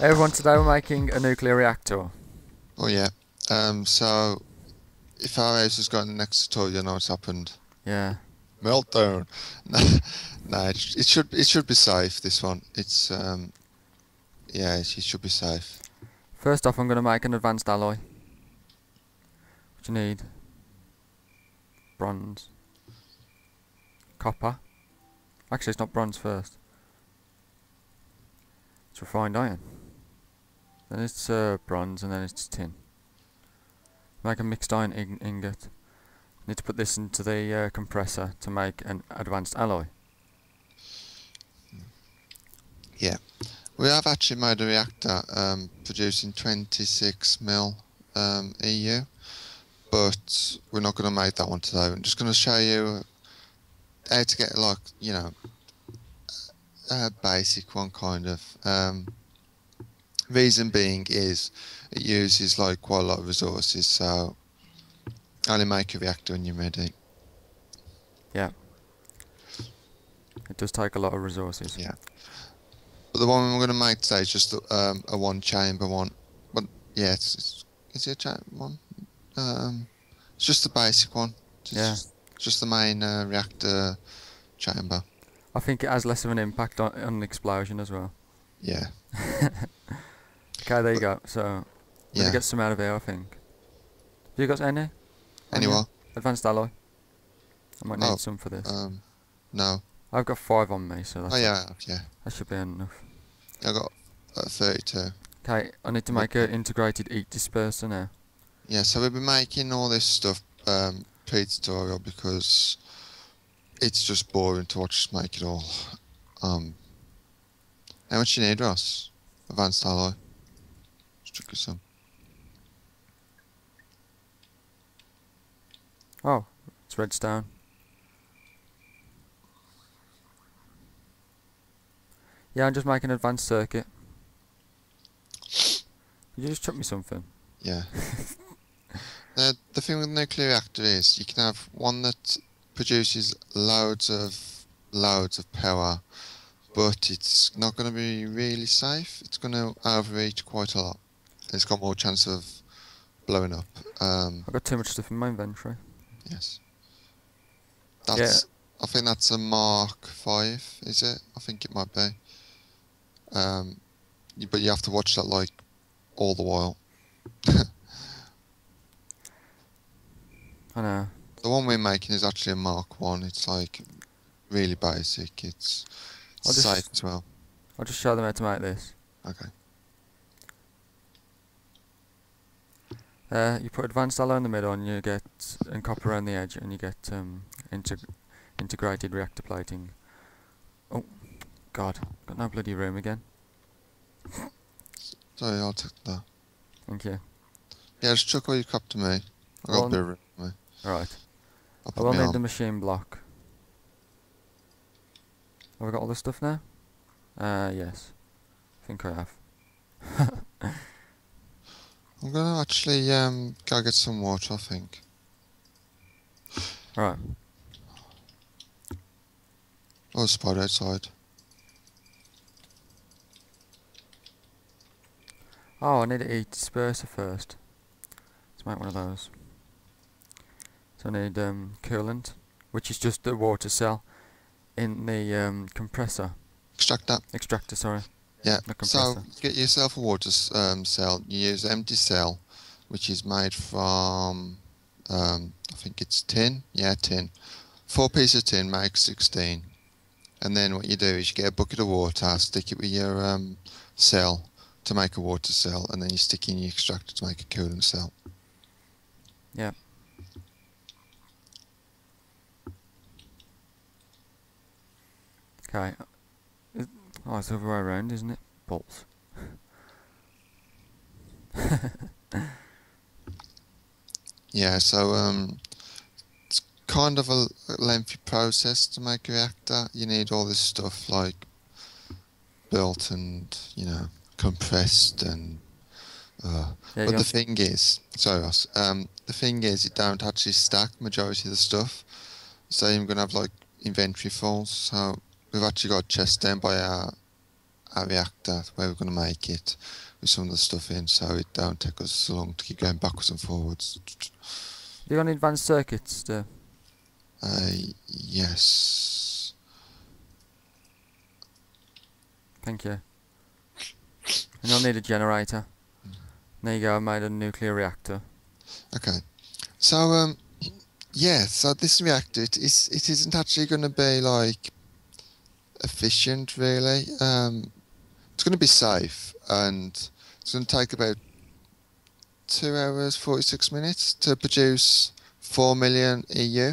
Hey everyone, today we're making a nuclear reactor. Oh yeah. So if our house has got an next tutorial, you know what's happened. Yeah. Meltdown. No, it should be safe, this one. It's yeah, it should be safe. First off, I'm gonna make an advanced alloy. What do you need? Bronze. Copper. Actually, it's not bronze first. It's refined iron. Then it's bronze, and then it's tin. Make a mixed iron ingot. Need to put this into the compressor to make an advanced alloy. Yeah, we have actually made a reactor producing 26 mil EU, but we're not going to make that one today. I'm just going to show you how to get, like, you know, a basic one kind of. Reason being is it uses like quite a lot of resources, so only make a reactor when you're ready. Yeah. It does take a lot of resources. Yeah. But the one we're going to make today is just a one chamber one. But yeah, is it a chamber one? It's just the basic one. Just the main reactor chamber. I think it has less of an impact on an explosion as well. Yeah. Okay, there you go. So, yeah, to get some out of here, I think. Have you got any? Anywhere. Advanced alloy. I might need some for this. No. I've got 5 on me, so that's. Oh yeah, yeah. That should be enough. I got 32. Okay, I need to make an integrated heat disperser now. Yeah, so we've been making all this stuff pre-tutorial because it's just boring to watch us make it all. How much do you need, Ross? Advanced alloy. Let's check this out. Oh, it's redstone. Yeah, I'm just making an advanced circuit. You just chuck me something. Yeah. The thing with a nuclear reactor is you can have one that produces loads of power, but it's not going to be really safe. It's going to overheat quite a lot. It's got more chance of blowing up. I've got too much stuff in my inventory. Yes. I think that's a Mark 5, is it? I think it might be. But you have to watch that, like, all the while. I know. The one we're making is actually a Mark 1. It's, like, really basic. It's... safe as well. I'll just show them how to make this. Okay. You put advanced alloy in the middle, and you get copper around the edge, and you get integrated reactor plating. Oh, God, got no bloody room again. Sorry, I'll take that. Thank you. Yeah, just chuck all your crap to me. I got a bit of room for me. All right. I will need the machine block. Have I got all this stuff now? Yes. I think I have. I'm going to actually go get some water, I think. Alright. Oh, there's a spider outside. Oh, I need a disperser first. Let's make one of those. So I need coolant, which is just the water cell in the compressor. Extractor, sorry. Yeah, so get yourself a water cell. You use empty cell, which is made from, I think it's tin. Yeah, tin. 4 pieces of tin makes 16. And then what you do is you get a bucket of water, stick it with your cell to make a water cell, and then you stick in your extractor to make a coolant cell. Yeah. Okay. Oh, it's the other way around, isn't it? Bolts. Yeah, so it's kind of a lengthy process to make a reactor. You need all this stuff, like, built and, you know, compressed and... but the thing is... Sorry, Ross. The thing is, it don't actually stack majority of the stuff. So you're going to have, like, inventory falls, so... We've actually got a chest down by our a reactor, the way we're going to make it, with some of the stuff in, so it don't take us so long to keep going backwards and forwards. You're on advanced circuits, though? Yes. Thank you. And you'll need a generator. There you go, I made a nuclear reactor. Okay. So, yeah, so this reactor, it isn't actually going to be, like, efficient, really. It's going to be safe, and it's going to take about 2 hours, 46 minutes to produce 4 million EU.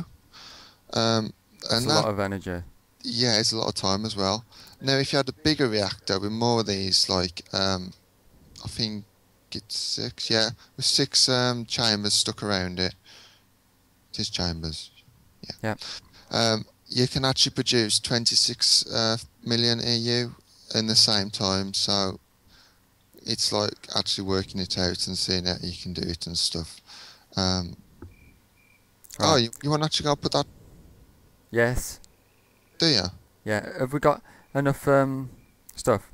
That's a lot of energy. Yeah, it's a lot of time as well. Now, if you had a bigger reactor with more of these, like, I think it's 6, yeah, with 6 chambers stuck around it. It is chambers. Yeah. Yeah. You can actually produce 26 million EU in the same time, so it's like actually working it out and seeing how you can do it and stuff. Right. Oh, you want to actually go put that? Yes. Do you? Yeah. Have we got enough stuff?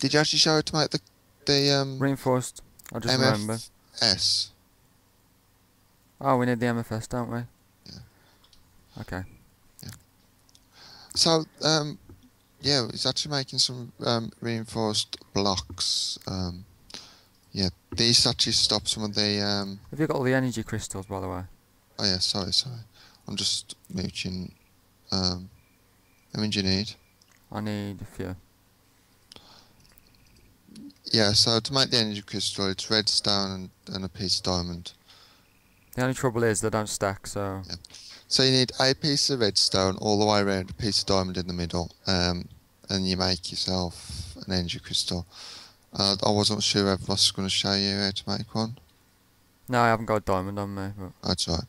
Did you actually show it to make the reinforced? I just remember. MFS. Oh, we need the MFS, don't we? Yeah. Okay. Yeah. So, yeah, it's actually making some reinforced blocks. Yeah, these actually stop some of the... Have you got all the energy crystals, by the way? Oh, yeah, sorry. I'm just mooching. How many do you need? I need a few. Yeah, so to make the energy crystal, it's redstone and a piece of diamond. The only trouble is they don't stack, so... Yeah. So you need a piece of redstone all the way around, a piece of diamond in the middle, and you make yourself an energy crystal. I wasn't sure if I was going to show you how to make one. No, I haven't got a diamond on me. But. That's right.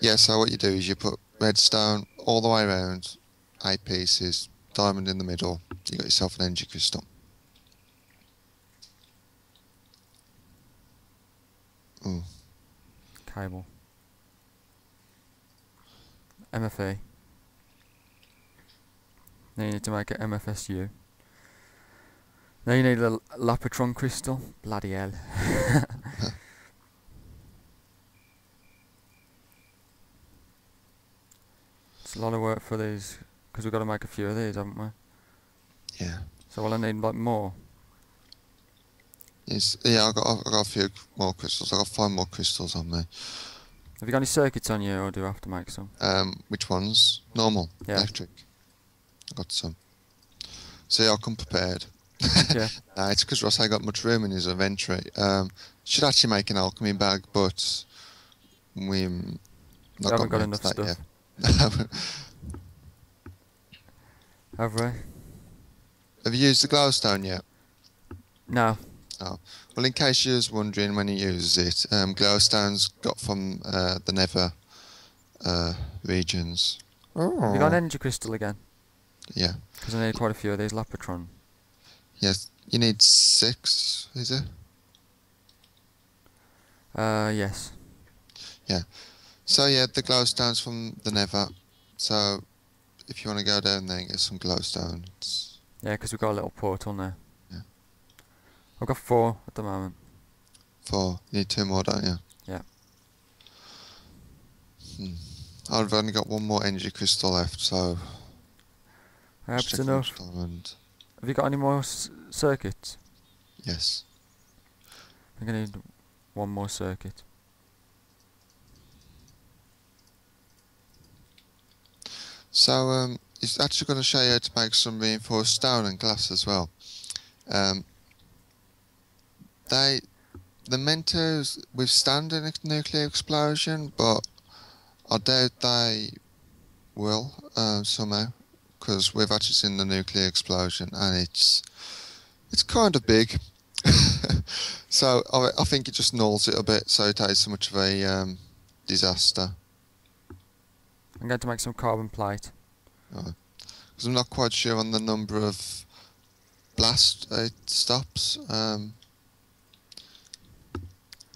Yeah, so what you do is you put redstone all the way around, 8 pieces, diamond in the middle, you got yourself an energy crystal. Ooh. Cable. MFA. Now you need to make an MFSU. Now you need a Lapatron crystal. Bloody hell. It's a lot of work for these, because we've got to make a few of these, haven't we? Yeah. So will I need like more? It's, yeah, I've got a few more crystals. I've got 5 more crystals on me. Have you got any circuits on you, or do I have to make some? Which ones? Normal, yeah. Electric. I've got some. So yeah, I'll come prepared. Yeah. It's because Ross ain't got much room in his inventory. Should actually make an alchemy bag, but we not haven't got enough stuff. Yet. Have we? Have you used the glowstone yet? No. Oh. Well, in case you was wondering when he uses it, glowstone's got from the nether regions. Oh. You got an energy crystal again? Yeah. Because I need quite a few of these Lapatron. Yes, you need 6, is it? Yes. Yeah. So yeah, the glowstone's from the nether. So if you want to go down there and get some glowstone. Yeah, because we've got a little portal there. I've got 4 at the moment. 4? You need 2 more, don't you? Yeah. I've only got 1 more energy crystal left, so... I hope it's enough. Have you got any more circuits? Yes. I'm going to need 1 more circuit. So, it's actually going to show you how to make some reinforced stone and glass as well. They're meant to withstand a nuclear explosion, but I doubt they will somehow, because we've actually seen the nuclear explosion and it's kind of big. So I think it just nulls it a bit, so it is so much of a disaster. I'm going to make some carbon plate. Because I'm not quite sure on the number of blast it stops.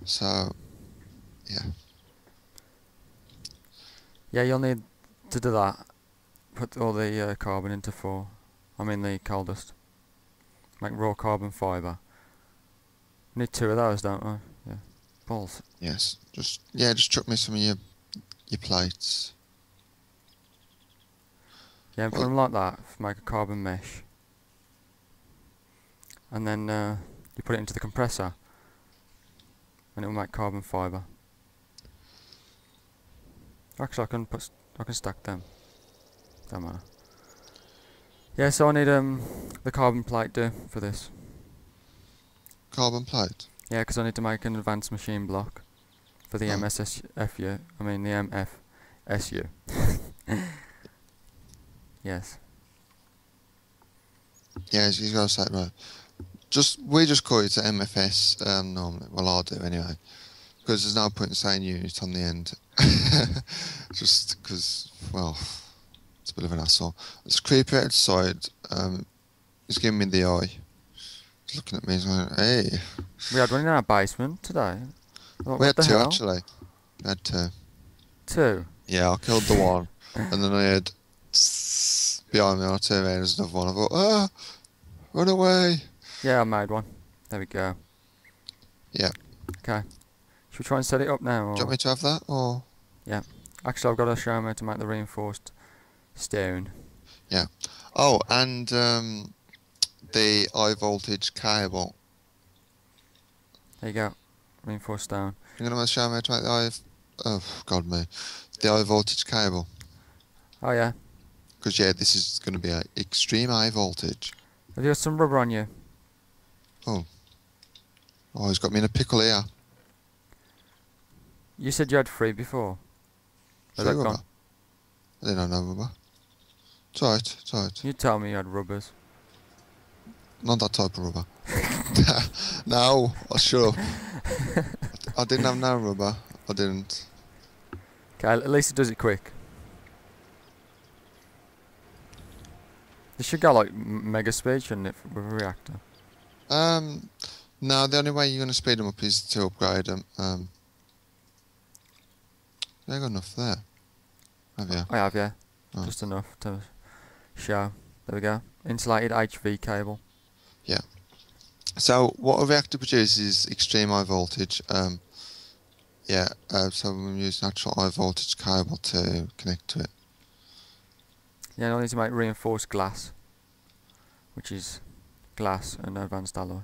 So, yeah. Yeah, you'll need to do that. Put all the carbon into 4. I mean the coal dust. Make raw carbon fibre. Need two of those, don't we? Yeah. Balls. Yes. Just chuck me some of your plates. Yeah, put them like that. Make a carbon mesh. And then you put it into the compressor. And it will make carbon fibre. Actually, I can stack them. Don't matter. Yeah, so I need the carbon plate for this. Carbon plate? Yeah, because I need to make an advanced machine block for the MFSU. I mean the MFSU. Yes. Yeah, he's got to say it right. We just call it to MFS normally. Well, I'll do anyway, because there's no point in saying unit on the end. Just because, well, it's a bit of an asshole. This creeper outside, he's giving me the eye. He's looking at me, he's going, hey. We had one in our basement today. Like, we had two, actually. We had two. Two? Yeah, I killed the one, and then I heard behind me, and I turned around, there's another one. I thought, ah, run away. Yeah, I made one. There we go. Yeah. Okay. Should we try and set it up now? Or? Do you want me to have that, or...? Yeah. Actually, I've got to show him how to make the reinforced stone. Yeah. Oh, and the high voltage cable. There you go. Reinforced stone. You're going to show me how to make the high voltage cable. Oh, yeah. Because, yeah, this is going to be an extreme high voltage. Have you got some rubber on you? Oh. Oh, he's got me in a pickle here. You said you had three before. Three rubber? I didn't have no rubber. It's alright, it's alright. You tell me you had rubbers. Not that type of rubber. No, I sure. I didn't have no rubber. I didn't. Okay, at least it does it quick. This should go like mega speed, shouldn't it, with a reactor? No, the only way you're going to speed them up is to upgrade them. They've got enough there. Have you? I have, yeah. Oh. Just enough to show. There we go. Insulated HV cable. Yeah. So, what a reactor produces is extreme high voltage. So we use natural high voltage cable to connect to it. Yeah, and I need to make reinforced glass, which is glass and advanced alloy.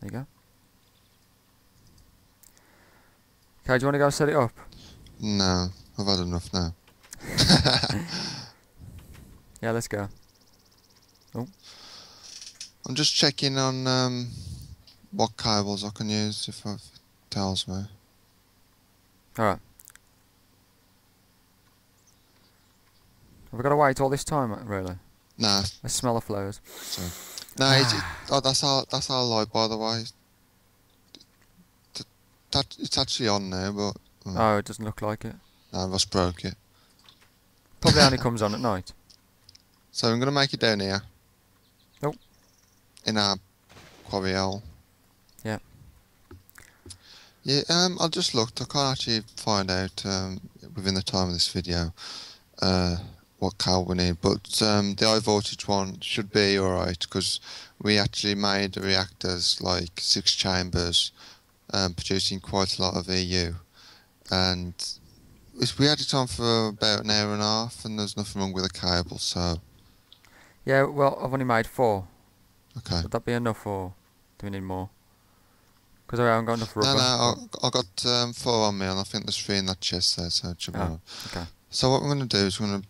There you go. Okay, do you want to go set it up? No, I've had enough now. Yeah, let's go. Oh. I'm just checking on what cables I can use, if it tells me. Alright. Have we got to wait all this time, really? Nah. I smell of flowers. Sorry. No, that's our light, by the way. It's actually on now, but... Oh, it doesn't look like it. No, I just broke it. Probably only comes on at night. So I'm going to make it down here. Nope. In our quarry hole. Yeah. Yeah, I just looked. I can't actually find out within the time of this video what cable we need. But the high voltage one should be alright, because we actually made the reactors like 6 chambers, producing quite a lot of EU. And we had it on for about an hour and a half, and there's nothing wrong with the cable, so... Yeah, well, I've only made 4. Okay. Would that be enough, or do we need more? Because I haven't got enough rubber. No, I got 4 on me, and I think there's 3 in that chest there, so it should be all right. Okay. So what we're going to do is we're going to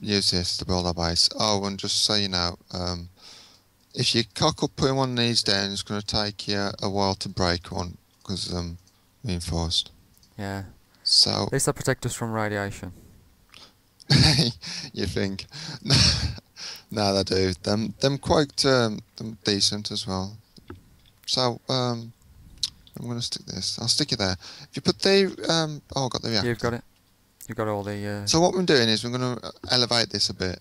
use this to build our base. Oh, and just so you know, if you cock up putting one of these down, it's going to take you a while to break one, because reinforced. Yeah. So at least that protects us from radiation. You think? No, they do. Them quite them decent as well. So I'm gonna stick this. I'll stick it there. If you put the I got the reactor. You've got it. You've got all the. So what we're doing is we're gonna elevate this a bit,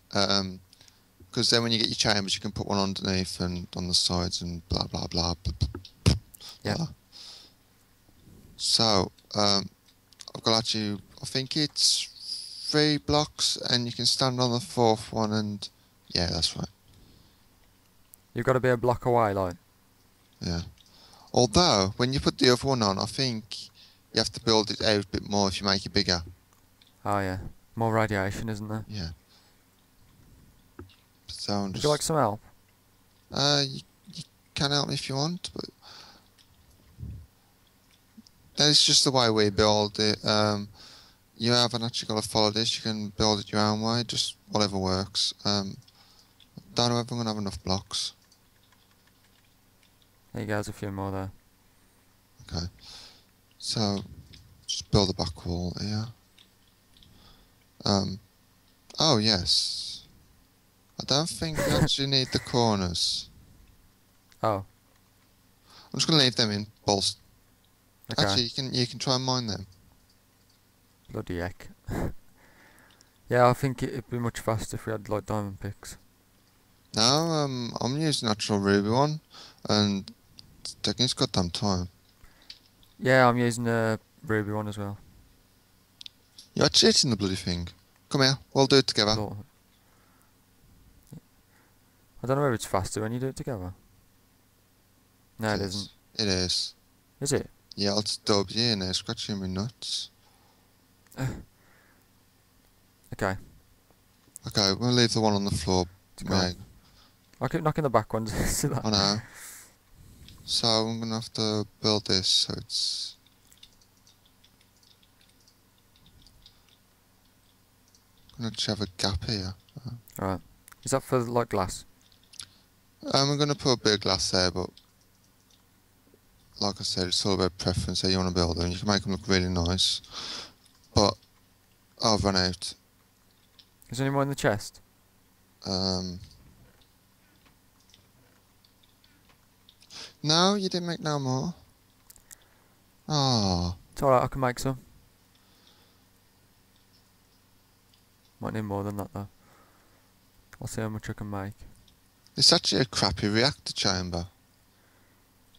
because then when you get your chambers, you can put one underneath and on the sides and blah blah blah. Yeah. So I've got actually, I think it's 3 blocks, and you can stand on the 4th one, and yeah, that's right. You've got to be a block away, like. Yeah. Although, when you put the other one on, I think you have to build it out a bit more if you make it bigger. Oh, yeah. More radiation, isn't there? Yeah. So I'm just... Would you like some help? You can help me if you want, but... That's just the way we build it. You haven't actually got to follow this. You can build it your own way, just whatever works. Don't know if I'm going to have enough blocks. There you go, there's a few more there. Okay. So, just build a back wall here. Oh, yes. I don't think we actually need the corners. Oh. I'm just going to leave them in bolts. Okay. Actually, you can try and mine them. Bloody heck. Yeah, I think it'd be much faster if we had like diamond picks. No, I'm using natural ruby one, and it's taking its goddamn time. Yeah, I'm using a ruby one as well. You're actually hitting the bloody thing. Come here, we'll do it together. I don't know if it's faster when you do it together. No, it isn't. It is. Is it? Yeah, I'll just dub you in there, scratching me nuts. Okay. Okay, we'll leave the one on the floor. Right. I keep knocking the back ones. See that? I know. So I'm gonna have to build this so it's... I'm gonna have a gap here. Alright. Is that for like glass? I'm gonna put a bit of glass there, but... Like I said, it's all about preference how you want to build them. You can make them look really nice, but I've run out. Is there any more in the chest? No, you didn't make no more. Oh. It's alright, I can make some. Might need more than that though. I'll see how much I can make. It's actually a crappy reactor chamber.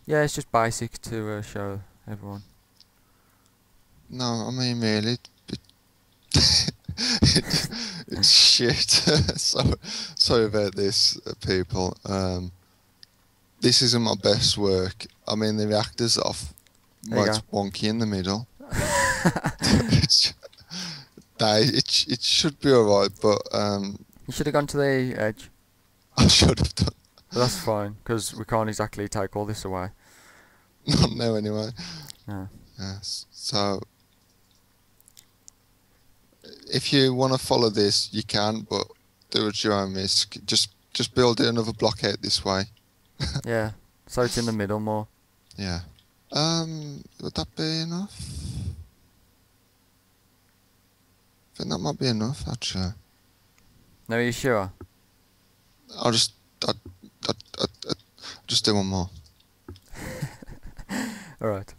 Yeah, it's just basic to show everyone. No, I mean really, it's shit. Sorry about this, people. This isn't my best work. I mean, the reactor's off. It's wonky in the middle. It should be alright, but... You should have gone to the edge. I should have done. But that's fine, because we can't exactly take all this away. Not now, anyway. Yeah. Yes. So, if you want to follow this, you can, but do it at your own risk. Just build another block out this way. Yeah. So it's in the middle more. Yeah. Would that be enough? I think that might be enough, actually. No, are you sure? I'll just... I just do one more. Alright.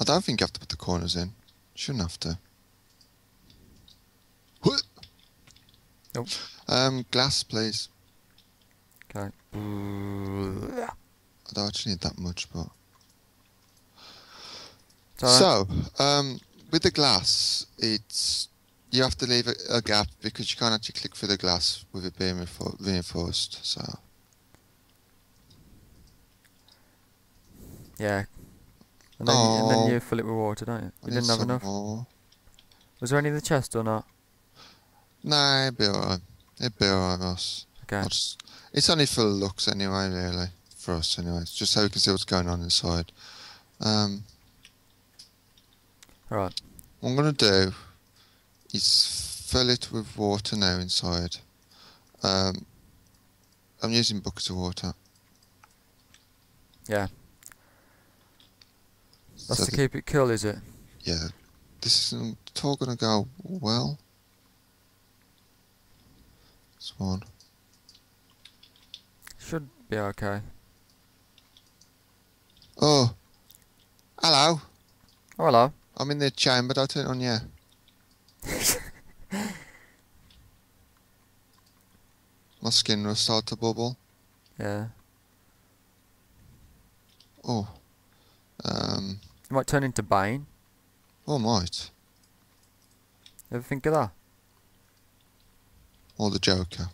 I don't think you have to put the corners in. Shouldn't have to. Nope. Glass, please. Okay. I don't actually need that much, but... So, with the glass, you have to leave a gap because you can't actually click through the glass with it being reinforced. So yeah, and then you fill it with water, don't you? You didn't have enough. More. Was there any in the chest or not? Nah, it'd be alright. It'd be alright, Ross. Okay. It's only for looks anyway, really, for us anyway. It's just so we can see what's going on inside. Right. What I'm going to do is fill it with water now inside. I'm using buckets of water. Yeah. That's to keep it cool, is it? Yeah. This isn't at all going to go well. This one. Should be okay. Oh. Hello. Oh, hello. I'm in the chamber, I'll turn it on, yeah. My skin will start to bubble. Yeah. Oh. It might turn into Bane. Oh, might. Ever think of that? Or the Joker.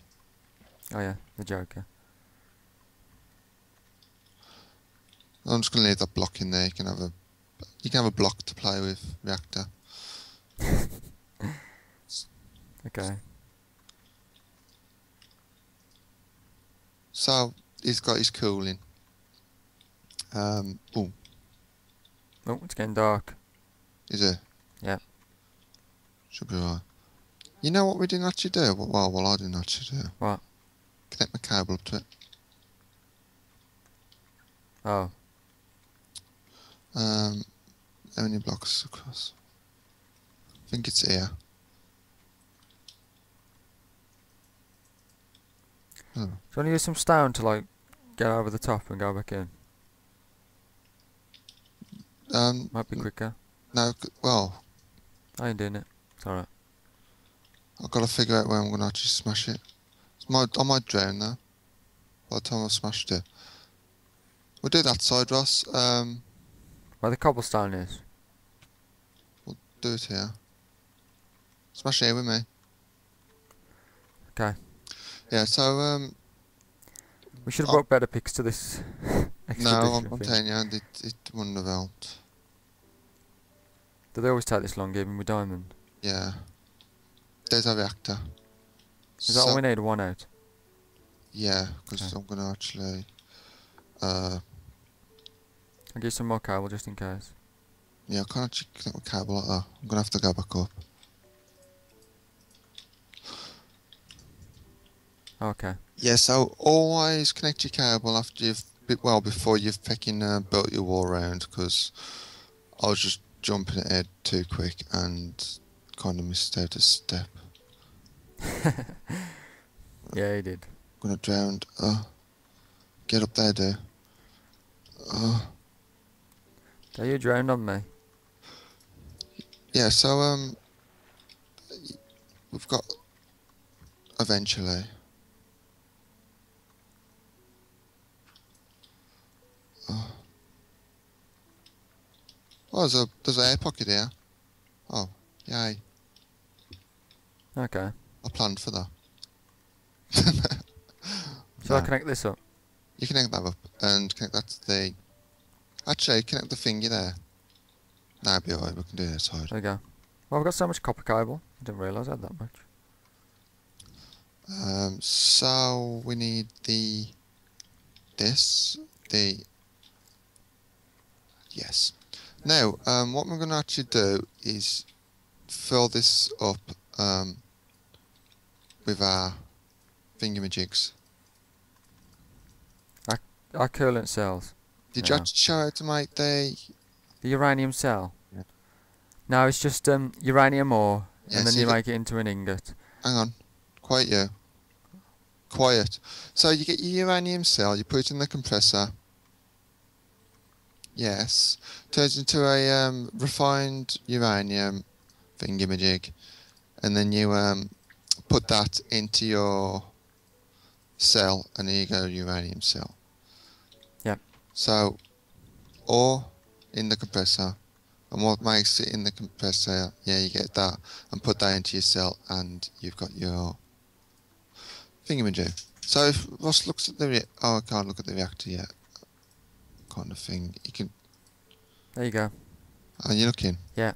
Oh yeah, the Joker. I'm just gonna leave that block in there. You can have a block to play with reactor. Okay. So he's got his cooling. Oh, it's getting dark. Is it? Yeah. Should be right. You know what we didn't actually do? Well, I didn't actually do. What? Connect my cable up to it. Oh. How many blocks across? I think it's here. Oh. Do you want to use some stone to like get over the top and go back in? Might be quicker. No, well. I ain't doing it. It's alright. I've got to figure out where I'm going to actually smash it. I might drown though. By the time I've smashed it. We'll do that side, Ross. Where the cobblestone is. We'll do it here. Smash it here with me. Okay. Yeah, so we should have brought better picks to this expedition. No, I'm telling you, it wouldn't have helped. Do they always take this long, even with diamond? Yeah. There's a reactor. Is that all we need? One out? Yeah, because I'm going to actually... I'll get some more cable just in case. Yeah, I can't actually connect with cable like that. I'm going to have to go back up. Okay. Yeah, so always connect your cable after you've... Well, before you've fucking built your wall round, because I was just jumping ahead too quick and kind of missed out a step. Yeah, he did. I'm going to drown. Get up there, dude. Are you drowned on me? Yeah, so, we've got... Eventually. Oh, there's an air pocket here. Oh, yay. Okay. I planned for that. Shall I connect this up? You connect that up, and connect that to the... Actually, connect the thingy there. That'll be alright, we can do this side. There we go. Well, I've got so much copper cable. I didn't realise I had that much. So, we need the... Yes. Now, what we're going to actually do is fill this up with our thingamajigs. Our coolant cells. Did you actually show how to make the uranium cell? Yeah. No, it's just uranium ore, and then so you make it into an ingot. Hang on. Quiet you. Quiet. So you get your uranium cell, you put it in the compressor. Yes. Turns into a refined uranium thingamajig. And then you put that into your cell, and there you go, uranium cell. Yeah. So, ore in the compressor. And what makes it in the compressor, yeah, you get that. And put that into your cell, and you've got your thingamajig. So if Ross looks at the... Oh, I can't look at the reactor yet. Kind of thing. You can. There you go. Are you looking? Yeah.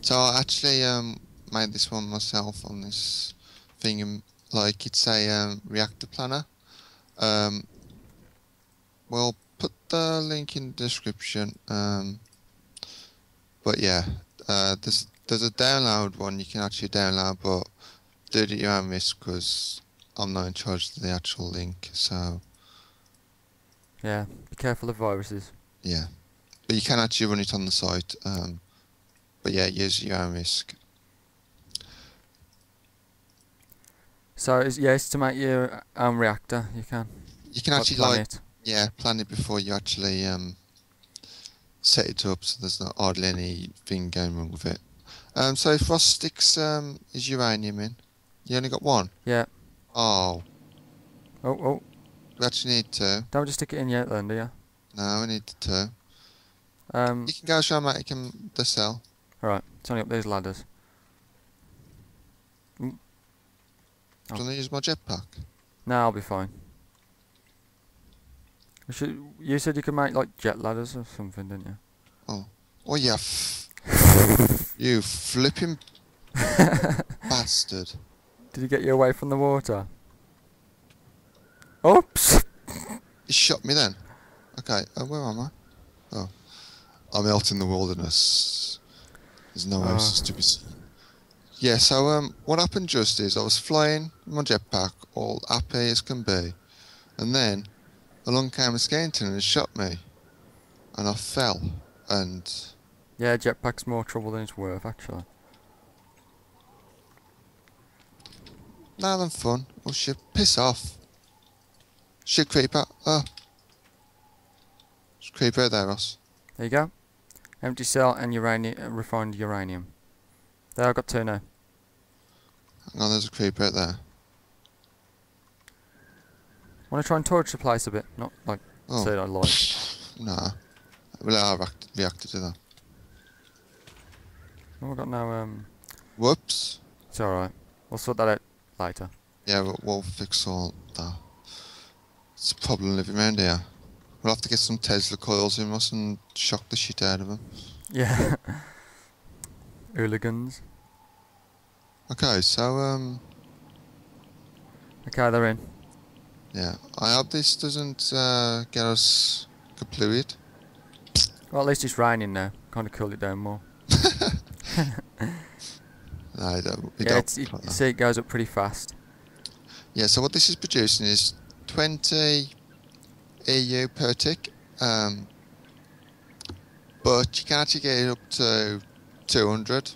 So I actually made this one myself on this thing, like it's a reactor planner. We'll put the link in the description. But yeah, there's a download one you can actually download, but do it at your own risk because I'm not in charge of the actual link. So. Yeah, be careful of viruses. Yeah, but you can actually run it on the site. But yeah, use your own risk. So it's to make your own reactor. You can actually plan it. Yeah, plan it before you actually set it up, so there's not hardly anything going wrong with it. So if Ross sticks his uranium in, you only got one. Yeah. Oh. Oh. We actually need two. Don't just stick it in yet then, do you? No, we need two. You can go show Matt the cell. Alright, it's only up these ladders. Oh. Can I use my jetpack? No, I'll be fine. You said you could make like jet ladders or something, didn't you? Oh. Oh yeah. You flipping bastard. Did he get you away from the water? Oops! He shot me then. Okay, where am I? Oh. I'm out in the wilderness. There's no way to be seen. Yeah, so what happened just is I was flying in my jetpack, all happy as can be. And then along came a skeeton and shot me. And I fell. And... yeah, jetpack's more trouble than it's worth, actually. Now then fun. Oh shit, piss off. Shit creeper. Oh. There's a creeper there, Ross. There you go. Empty cell and uranium, refined uranium. There, I've got two now. Hang on, there's a creeper out there. Want to try and torch the place a bit, not like say I like. Nah. Well, I reacted to that. Oh, I've got no whoops. It's alright. We'll sort that out later. Yeah, we'll fix all that. It's a problem living around here. We'll have to get some Tesla coils in us and shock the shit out of them. Yeah. Hooligans. Okay, so okay, they're in. Yeah, I hope this doesn't get us kaplued. Well, at least it's raining now. Kind of cool it down more. No, see, it goes up pretty fast. Yeah, so what this is producing is 20 EU per tick, but you can actually get it up to 200.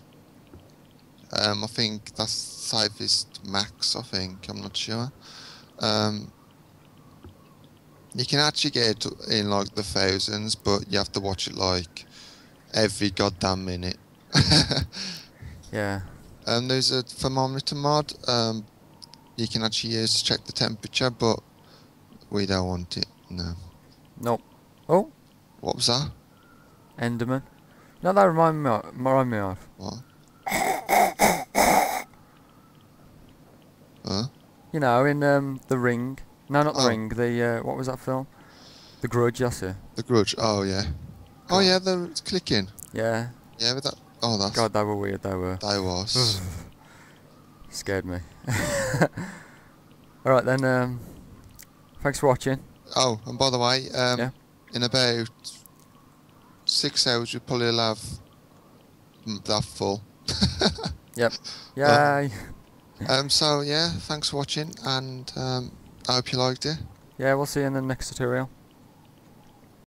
I think that's safest max, I think, I'm not sure. You can actually get it in like the thousands, but you have to watch it like every goddamn minute. Yeah. There's a thermometer mod you can actually use to check the temperature, but we don't want it, no. Nope. Oh! What was that? Enderman. No, that reminded me of. What? Huh? You know, in The Ring. No, not The Ring, the, what was that film? The Grudge, that's it. The Grudge, oh yeah. Oh yeah, it's clicking. Yeah. Yeah, but that, oh that's... God, they were weird, they were. They was. Scared me. Alright then, thanks for watching. Oh, and by the way, in about 6 hours, you'll probably have that full. Yep. Yay! So yeah, thanks for watching, and I hope you liked it. Yeah, we'll see you in the next tutorial.